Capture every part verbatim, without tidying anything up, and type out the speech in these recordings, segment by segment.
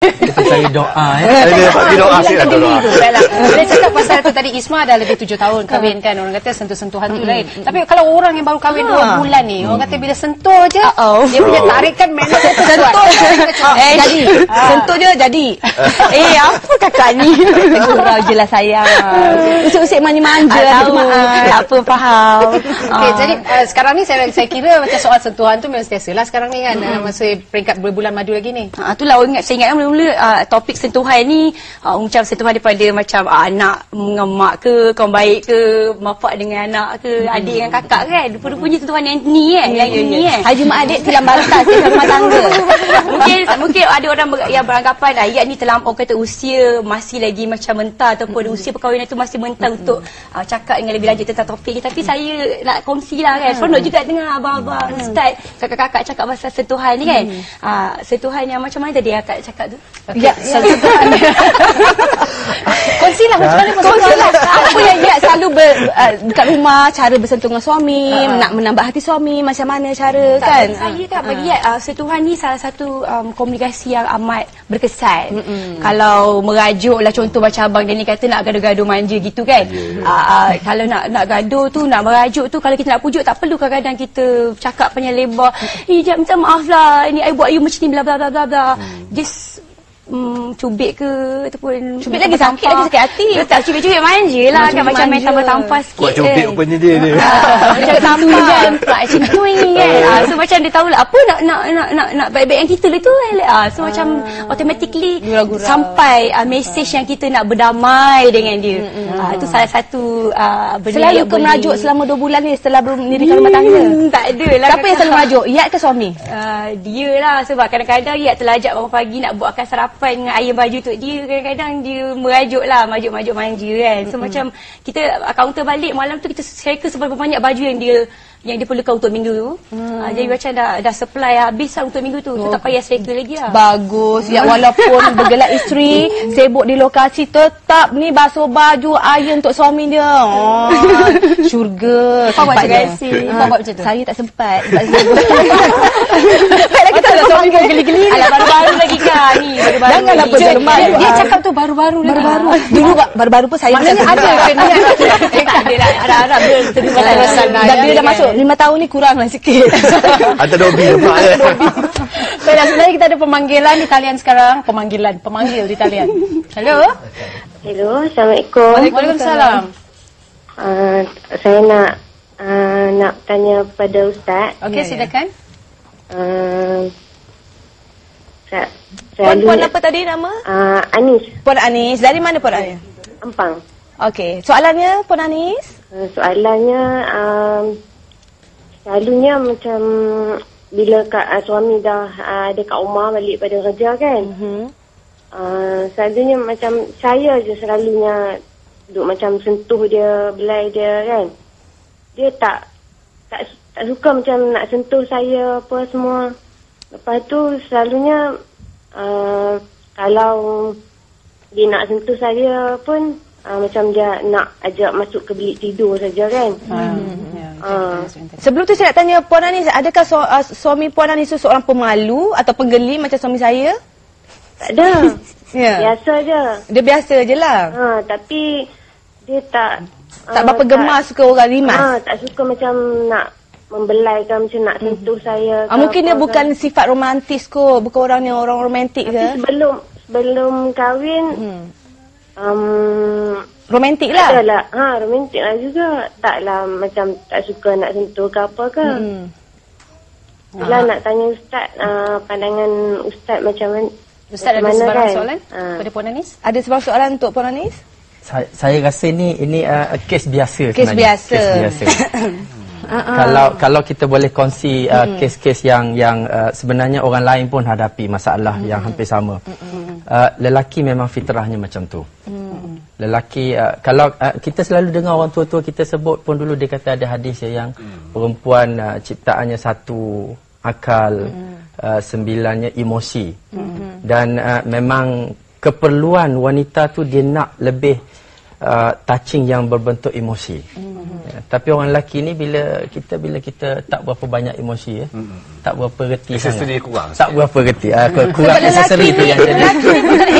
Kita cari doa ya. Tapi doa sih ada doa. Saya cakap pasal itu tadi, Isma dah lebih tujuh tahun kahwin kan. Orang kata sentuh-sentuhan tu lain. Tapi kalau orang yang baru kahwin dua bulan ni, orang kata bila sentuh je, dia punya tarikan memang sentuh je. Eh jadi, sentuh je jadi. Eh apa kakak ni? Surau je lah sayang. Usik-usik manja-manja. Apa faham. Jadi sekarang ni saya kira macam soal sentuhan tu memang setiasa lah sekarang ni kan. Masa peringkat bulan madu lagi ni. Itulah saya ingat kan mula uh, topik sentuhan ni uh, macam sentuhan daripada macam uh, anak dengan mak ke, kawan baik ke, bapak dengan anak ke, hmm. adik dengan kakak kan. Rupa-rupanya sentuhan yang ni kan, yang yeah, ni kan. Haji mak adik tilam batas sama tangga. Mungkin mungkin ada orang ber, yang beranggapan ayat ni terlampau kata usia masih lagi macam mentah ataupun hmm. usia perkahwinan tu masih mentah hmm. untuk uh, cakap dengan lebih lanjut tentang topik. Tapi hmm. saya nak kongsilah kan. Seronok hmm. juga dengar abang-abang, hmm. ustaz, kakak-kakak cakap pasal sentuhan ni kan. Hmm. Uh, sentuhan yang macam mana tadi kakak cakap tu? Ya, sentuhan. Kongsilah macam mana kongsilah. Apa yang dia selalu ber, uh, dekat rumah, cara bersentuh dengan suami, uh. nak menambah hati suami, macam mana cara tak, kan? Saya kan uh. bagi uh, sentuhan ni salah satu um, komunikasi yang amat berkesan. Mm -mm. Kalau merajuklah contoh macam abang dia ni kata nak gaduh-gaduh manja gitu kan. Yeah. Uh, uh, kalau nak nak gaduh tu, nak merajuk tu, kalau kita nak pujuk tak perlu kadang-kadang kita cakap panjang lebar. Eh, jap minta maaflah. Ini I buat you macam ni bla bla bla bla bla. Mm. Just Hmm, cubit ke ataupun cubit lagi sakit, lagi sakit hati. Tak cubit-cubit manja lah kan, macam main tampar-tampar sikit. Kuat cubit rupanya dia ni. Macam tampar kan, macam tu kan. So macam dia tahu lah apa nak nak nak nak nak baik-baik yang kita lah tu. So macam automatically sampai mesej yang kita nak berdamai dengan dia. Itu salah satu benda. Selalu ke merajuk selama dua bulan ni setelah mendirikan rumah tangga? Tak ada lah. Siapa yang selalu merajuk? Iyad ke suami? Dia lah, sebab kadang-kadang Iyad telah ajak bangun pagi nak buatkan sarapan dengan air baju untuk dia, kadang-kadang dia merajuk lah, merajuk-merajuk manja kan. So mm -hmm. macam kita counter balik malam tu, kita share ke seberapa banyak baju yang dia yang dia perlukan untuk minggu tu. Hmm. Jadi macam dah dah supply habis lah untuk minggu tu. Oh. So tak payah struggle lagi lah. Bagus. Ya, walaupun bergelak isteri, sibuk di lokasi, tetap ni basuh baju, iron untuk suami dia. Oh, syurga. Kau buat macam tu? Kau buat macam tu? Saya tak sempat. Tak sibuk. Baiklah kita nak suami kau geli-geli. Alah, baru-baru lagi kan ni. Baru-baru. Janganlah berjelma. Dia, dia cakap tu baru-baru lagi. Baru-baru. Dulu baru-baru pun saya macam ada kan. Tak ada lah. Ada-ada berterima kasih. Dan bila dah masuk lima tahun ni kuranglah sikit. Ada dobi lemak je. Baiklah, sebenarnya kita ada pemanggilan di talian sekarang. Pemanggilan, pemanggil di talian. Hello. Hello, Assalamualaikum. Waalaikumsalam. Uh, saya nak uh, nak tanya kepada Ustaz. Okey, ya, silakan. Uh, saya, saya Puan, Puan apa tadi nama? Uh, Anis. Puan Anis. Dari mana Puan Anis? Empang. Okey, soalannya Puan Anis? Uh, soalannya... Um, Selalunya macam bila kak, uh, suami dah uh, ada kat rumah balik pada kerja kan. Mm-hmm. uh, Selalunya macam saya je selalunya duduk macam sentuh dia, belai dia kan. Dia tak tak, tak suka macam nak sentuh saya apa semua. Lepas tu selalunya uh, kalau dia nak sentuh saya pun uh, macam dia nak ajak masuk ke bilik tidur saja kan. Mm-hmm. Uh. Sebelum tu saya nak tanya Puan Anis, adakah su uh, suami Puan Anis seorang pemalu atau penggeli macam suami saya? Tak ada. Yeah. Biasa je. Dia biasa je lah. uh, Tapi dia tak uh, tak berapa gemar suka orang rimas. uh, Tak suka macam nak membelaikan, macam nak sentuh mm -hmm. saya uh, Mungkin dia bukan kan. Sifat romantis kot. Bukan orang yang orang romantik tapi ke. Sebelum Sebelum kahwin hmm. um, romantik lah. Adalah, ha, romantik lah juga. Taklah macam tak suka nak sentuh ke apa ke. Hmm. Itulah nak tanya Ustaz, uh, pandangan Ustaz macam mana? Ustaz macam ada sebarang kan? soalan ha. pada Puan Anis? Ada sebarang soalan untuk Puan Anis? Saya, saya rasa ni, ini uh, kes biasa kes sebenarnya. Biasa. Kes biasa. Kalau kalau kita boleh kongsi uh, mm. kes-kes yang yang uh, sebenarnya orang lain pun hadapi masalah mm. yang hampir sama. Mm. Uh, lelaki memang fitrahnya macam tu. Mm. Lelaki uh, kalau uh, kita selalu dengar orang tua-tua kita sebut pun dulu, dia kata ada hadis yang hmm. perempuan uh, ciptaannya satu akal, hmm. uh, sembilannya emosi. Hmm. Dan uh, memang keperluan wanita tu dia nak lebih uh, touching yang berbentuk emosi. Mm-hmm. Ya, tapi orang lelaki ni bila kita bila kita tak berapa banyak emosi ya. Mm-hmm. Tak berapa reti sangat. Kurang. Tak berapa reti. Ah uh, kurang necessary tu yang jadi.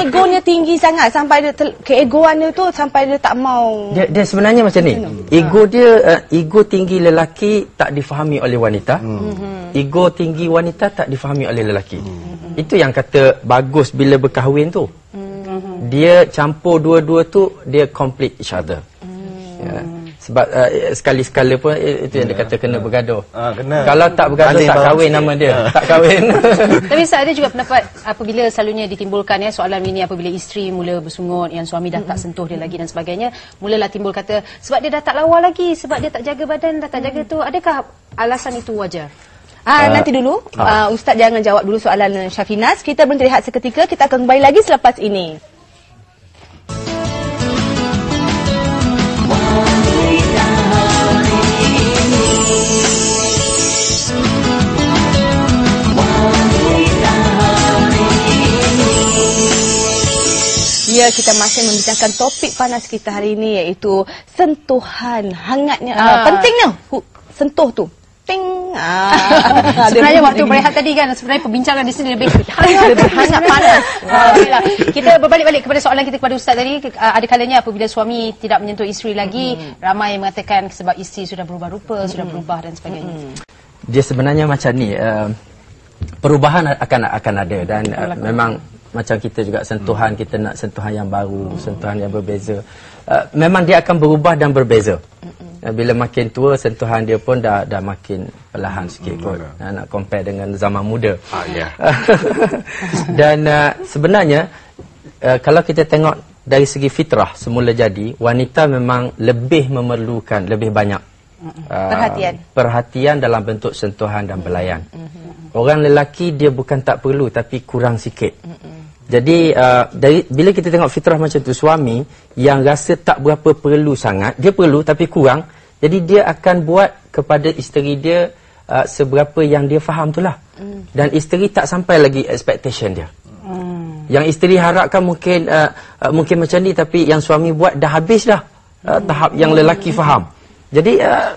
Egonya tinggi sangat sampai dia keegoan dia tu sampai dia tak mau. Dia, dia sebenarnya macam ni. Ego dia uh, ego tinggi lelaki tak difahami oleh wanita. Mm-hmm. Ego tinggi wanita tak difahami oleh lelaki. Mm-hmm. Itu yang kata bagus bila berkahwin tu. Dia campur dua-dua tu, dia complete each other. Hmm. Ya. Sebab uh, sekali-sekala pun eh, itu yang dia kata kena bergaduh. Ha, kena. Kalau tak bergaduh, tak kahwin nama dia. Ha. Tak kahwin. Tapi Ustaz, ada juga pendapat apabila selalunya ditimbulkan ya, soalan ini apabila isteri mula bersungut, yang suami dah tak sentuh dia lagi dan sebagainya, mulalah timbul kata, sebab dia dah tak lawa lagi, sebab dia tak jaga badan, dah tak jaga tu. Adakah alasan itu wajar? Ah, uh, nanti dulu. Uh, Ustaz jangan jawab dulu soalan Syafinas. Kita berhenti rehat seketika, kita akan kembali lagi selepas ini. Ya, kita masih membincangkan topik panas kita hari ini, iaitu sentuhan, hangatnya, ah. uh, pentingnya sentuh tu. Ting. Ah. Sebenarnya waktu berehat tadi kan, sebenarnya perbincangan di sini lebih hangat, lebih hangat panas. Ah, baiklah. Kita berbalik-balik kepada soalan kita kepada Ustaz tadi. Uh, ada kalanya apabila suami tidak menyentuh isteri lagi, mm. ramai yang mengatakan sebab isteri sudah berubah rupa, mm. sudah berubah dan sebagainya. Mm. Dia sebenarnya macam ni, uh, perubahan akan akan ada dan uh, memang macam kita juga sentuhan, kita nak sentuhan yang baru, sentuhan yang berbeza. Uh, memang dia akan berubah dan berbeza. Uh, bila makin tua, sentuhan dia pun dah dah makin perlahan sikit kot. Uh, nak compare dengan zaman muda. Ah, yeah. Dan uh, sebenarnya, uh, kalau kita tengok dari segi fitrah semula jadi, wanita memang lebih memerlukan, lebih banyak. Uh, perhatian. Perhatian dalam bentuk sentuhan dan belayan. Orang lelaki dia bukan tak perlu, tapi kurang sikit. Jadi uh, dari, bila kita tengok fitrah macam tu, suami yang rasa tak berapa perlu sangat, dia perlu tapi kurang, jadi dia akan buat kepada isteri dia uh, seberapa yang dia faham tu lah. Mm. Dan isteri tak sampai lagi expectation dia. Mm. Yang isteri harapkan mungkin uh, uh, mungkin macam ni, tapi yang suami buat dah habis dah uh, tahap yang lelaki faham. Jadi uh,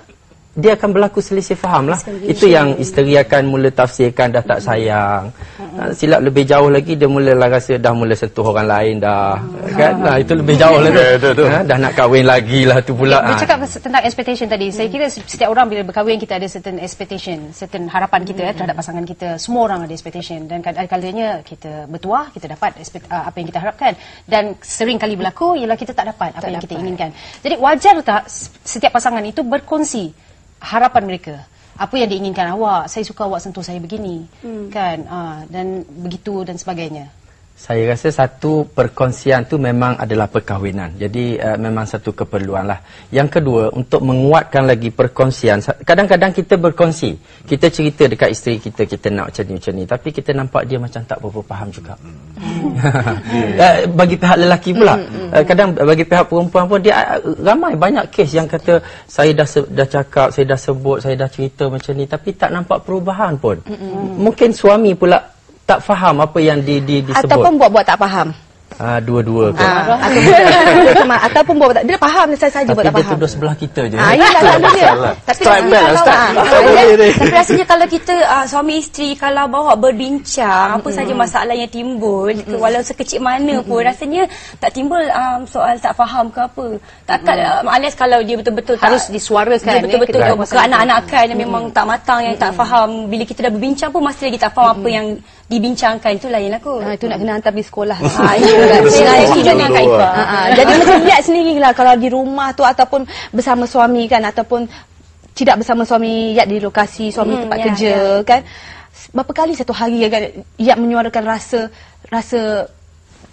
dia akan berlaku selisih faham lah. Itu yang isteri akan mula tafsirkan, dah tak sayang. Ha, silap lebih jauh lagi, dia mula rasa dah mula sentuh orang lain dah. Ha. Kan? Ha, itu lebih jauh lah tu. Ha, dah nak kahwin lagi lah tu pula. Dia cakap tentang expectation tadi. Saya kira setiap orang bila berkahwin, kita ada certain expectation, certain harapan kita eh, terhadap pasangan kita. Semua orang ada expectation. Dan kadang-kadangnya kita bertuah, kita dapat apa yang kita harapkan. Dan sering kali berlaku ialah kita tak dapat apa tak yang dapat. Kita inginkan. Jadi wajar tak setiap pasangan itu berkongsi harapan mereka, apa yang diinginkan awak, saya suka awak sentuh saya begini, hmm. kan, aa, dan begitu dan sebagainya. Saya rasa satu, perkongsian tu memang adalah perkahwinan, jadi uh, memang satu keperluan lah. Yang kedua, untuk menguatkan lagi perkongsian, kadang-kadang kita berkongsi, kita cerita dekat isteri kita, kita nak macam ni, macam ni, tapi kita nampak dia macam tak berapa faham juga. Bagi pihak lelaki pula, kadang bagi pihak perempuan pun, dia ramai banyak kes yang kata, saya dah dah cakap, saya dah sebut, saya dah cerita macam ni, tapi tak nampak perubahan pun. Mungkin suami pula tak faham apa yang di, di, disebut. Ataupun buat-buat tak faham. Ah, dua-dua ke. Ah, ataupun buat tak, dia faham, saya saja buat tak faham. Tapi dia tuduh sebelah kita je. Ah, ya, dia. Tapi rasanya kalau kita uh, suami isteri kalau bawa berbincang, mm-hmm. apa saja masalah yang timbul, mm-hmm. walau sekecil mana pun, mm-hmm. rasanya tak timbul um, soal tak faham ke apa. Takkan mm-hmm. uh, alias kalau dia betul-betul harus tak, disuarakan. Dia betul-betul ya, ke anak-anakan yang memang tak matang, yang tak faham. Bila kita dah berbincang pun masih lagi tak faham apa yang dibincangkan, itu lain aku. Ha, itu nak kena hantar pergi sekolah. Ha, ya, dengan Kak Ifah. Jadi macam lihat sendirilah kalau di rumah tu ataupun bersama suami kan, ataupun tidak bersama suami, lihat di lokasi suami, hmm, tempat ya, kerja ya. Kan. Berapa kali satu hari kan, ia menyuarakan rasa rasa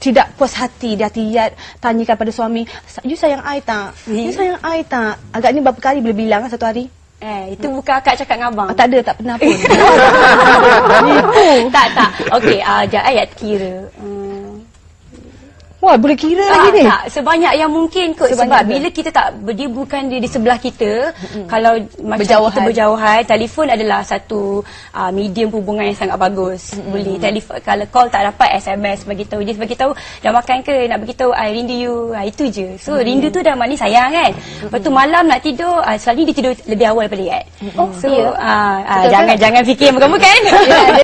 tidak puas hati di hati Yat, tanyakan pada suami, "You sayang I tak? You sayang I tak?" Agaknya berapa kali bila bilang satu hari? Eh, itu bukan akak cakap dengan abang. Oh, tak ada, tak pernah pun. Tak, tak. Okey, uh, sekejap ayat kira. Hmm. Wah, boleh kira tak, lagi ni. Tak, sebanyak yang mungkin kot. Sebanyak sebab ke? Bila kita tak, dia bukan dia di sebelah kita. Mm-hmm. Kalau macam berjauhan. Kita berjauhan, telefon adalah satu uh, medium hubungan yang sangat bagus. Mm-hmm. Boleh telefon, kalau call tak dapat, S M S beritahu. Dia beritahu, dah makan ke? Nak beritahu, I rindu you. Ha, itu je. So, mm-hmm. rindu tu dah maknanya sayang kan. Mm-hmm. Lepas tu malam nak tidur, uh, selalunya dia tidur lebih awal daripada dia. Mm-hmm. So, yeah. uh, uh, jangan, kan? jangan fikir bukan-bukan.